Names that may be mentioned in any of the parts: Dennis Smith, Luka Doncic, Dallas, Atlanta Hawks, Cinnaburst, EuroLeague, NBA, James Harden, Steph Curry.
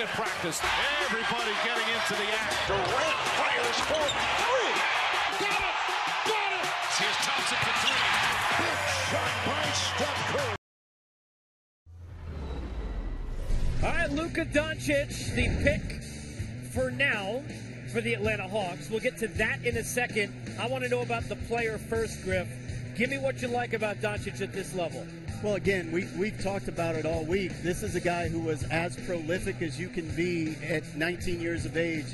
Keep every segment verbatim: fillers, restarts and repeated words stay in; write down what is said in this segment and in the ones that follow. at practice. Everybody getting into the act. Durant fires for three. Got it! Got it! Here's Thompson for three. Big shot by Steph Curry. All right, Luka Doncic, the pick for now for the Atlanta Hawks. We'll get to that in a second. I want to know about the player first, Griff. Give me what you like about Doncic at this level. Well, again, we, we've talked about it all week. This is a guy who was as prolific as you can be at nineteen years of age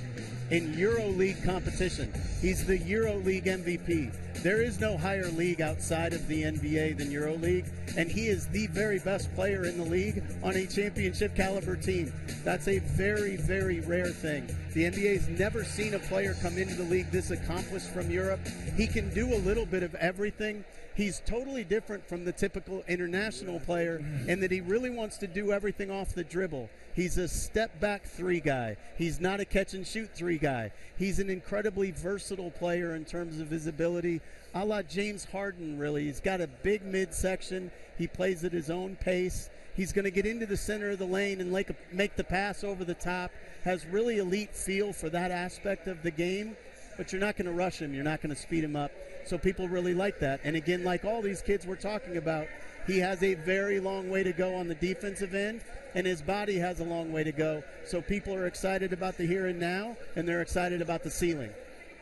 in EuroLeague competition. He's the EuroLeague M V P. There is no higher league outside of the N B A than EuroLeague, and he is the very best player in the league on a championship caliber team. That's a very, very rare thing. The N B A's never seen a player come into the league this accomplished from Europe. He can do a little bit of everything. He's totally different from the typical international player in that he really wants to do everything off the dribble. He's a step-back three guy. He's not a catch-and-shoot three guy. He's an incredibly versatile player in terms of his ability, a la James Harden, really. He's got a big midsection. He plays at his own pace. He's going to get into the center of the lane and like a, make the pass over the top. Has really elite feel for that aspect of the game. But you're not going to rush him. You're not going to speed him up. So people really like that. And again, like all these kids we're talking about, he has a very long way to go on the defensive end, and his body has a long way to go. So people are excited about the here and now, and they're excited about the ceiling.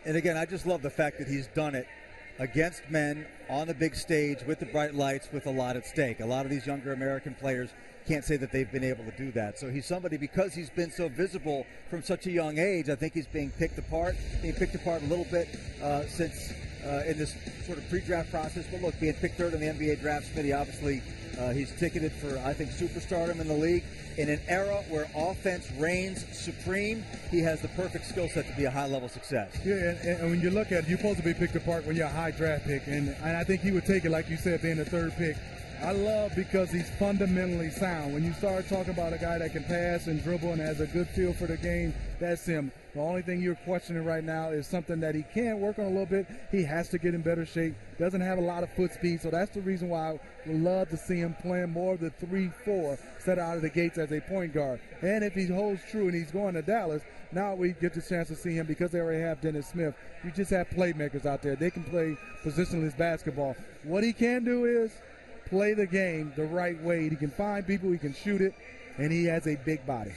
And again, I just love the fact that he's done it against men on the big stage with the bright lights with a lot at stake. A lot of these younger American players can't say that they've been able to do that. So he's somebody, because he's been so visible from such a young age, I think he's being picked apart, being picked apart a little bit uh, since uh, in this sort of pre-draft process. But look, being picked third in the N B A draft, Smitty, obviously uh, he's ticketed for, I think, superstardom in the league. In an era where offense reigns supreme, he has the perfect skill set to be a high-level success. Yeah, and, and when you look at it, you're supposed to be picked apart when you're a high draft pick. And, and I think he would take it, like you said, being the third pick. I love because he's fundamentally sound. When you start talking about a guy that can pass and dribble and has a good feel for the game, that's him. The only thing you're questioning right now is something that he can work on a little bit. He has to get in better shape. Doesn't have a lot of foot speed, so that's the reason why I would love to see him playing more of the three four set out of the gates as a point guard. And if he holds true and he's going to Dallas, now we get the chance to see him because they already have Dennis Smith. You just have playmakers out there. They can play positionless basketball. What he can do is play the game the right way. He can find people, he can shoot it, and he has a big body.